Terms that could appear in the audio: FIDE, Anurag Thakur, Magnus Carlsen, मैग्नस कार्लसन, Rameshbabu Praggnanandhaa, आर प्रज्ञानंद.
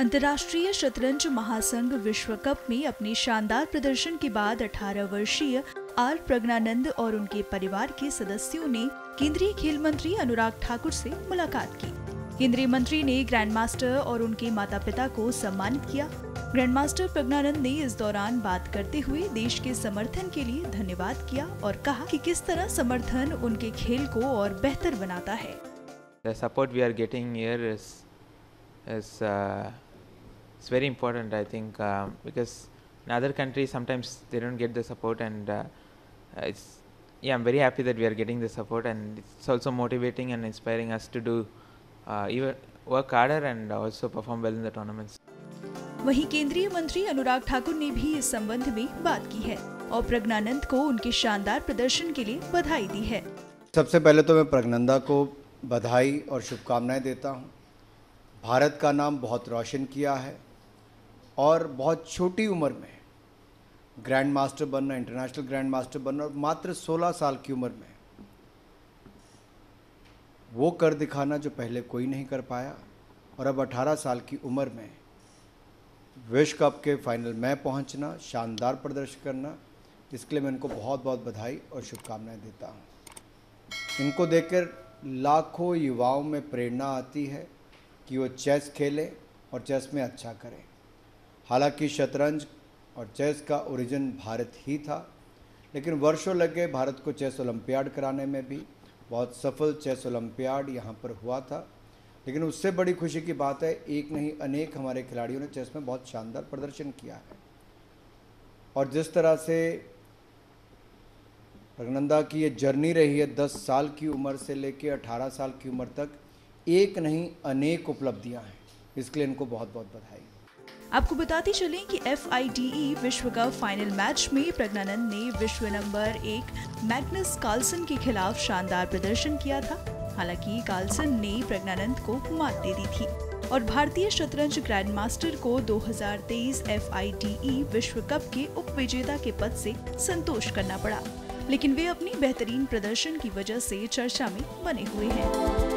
अंतर्राष्ट्रीय शतरंज महासंघ विश्व कप में अपने शानदार प्रदर्शन के बाद 18 वर्षीय आर प्रज्ञानंद और उनके परिवार के सदस्यों ने केंद्रीय खेल मंत्री अनुराग ठाकुर से मुलाकात की। केंद्रीय मंत्री ने ग्रैंड मास्टर और उनके माता पिता को सम्मानित किया। ग्रैंड मास्टर प्रज्ञानंद ने इस दौरान बात करते हुए देश के समर्थन के लिए धन्यवाद किया और कहा कि किस तरह समर्थन उनके खेल को और बेहतर बनाता है। The support we are getting here is very important, I think, because in other countries sometimes they don't get the support, and I'm very happy that we are getting the support, and it's also motivating and inspiring us to do even work harder and also perform well in the tournaments. वहीं केंद्रीय मंत्री अनुराग ठाकुर ने भी इस संबंध में बात की है और प्रज्ञानंद को उनके शानदार प्रदर्शन के लिए बधाई दी है। सबसे पहले तो मैं प्रज्ञानंदा को बधाई और शुभकामनाएं देता हूं। भारत का नाम बहुत रोशन किया है और बहुत छोटी उम्र में ग्रैंड मास्टर बनना, इंटरनेशनल ग्रैंड मास्टर बनना और मात्र 16 साल की उम्र में वो कर दिखाना जो पहले कोई नहीं कर पाया, और अब 18 साल की उम्र में विश्व कप के फाइनल में पहुंचना, शानदार प्रदर्शन करना, इसके लिए मैं इनको बहुत बहुत बधाई और शुभकामनाएं देता हूं। इनको देखकर लाखों युवाओं में प्रेरणा आती है कि वो चेस खेलें और चेस में अच्छा करें। हालांकि शतरंज और चेस का ओरिजिन भारत ही था, लेकिन वर्षों लगे भारत को चेस ओलंपियाड कराने में। भी बहुत सफल चेस ओलंपियाड यहाँ पर हुआ था, लेकिन उससे बड़ी खुशी की बात है एक नहीं अनेक हमारे खिलाड़ियों ने चेस में बहुत शानदार प्रदर्शन किया है। और जिस तरह से प्रज्ञानंदा की ये जर्नी रही है 10 साल की उम्र से लेकर 18 साल की उम्र तक, एक नहीं अनेक उपलब्धियां हैं, इसके लिए इनको बहुत बहुत बधाई। आपको बताते चलें कि FIDE विश्व कप फाइनल मैच में प्रज्ञानंद ने विश्व नंबर 1 मैग्नस कार्लसन के खिलाफ शानदार प्रदर्शन किया था। हालांकि कार्लसन ने प्रज्ञानंद को मात दे दी थी और भारतीय शतरंज ग्रैंड मास्टर को 2023 FIDE विश्व कप के उपविजेता के पद से संतोष करना पड़ा, लेकिन वे अपनी बेहतरीन प्रदर्शन की वजह से चर्चा में बने हुए हैं।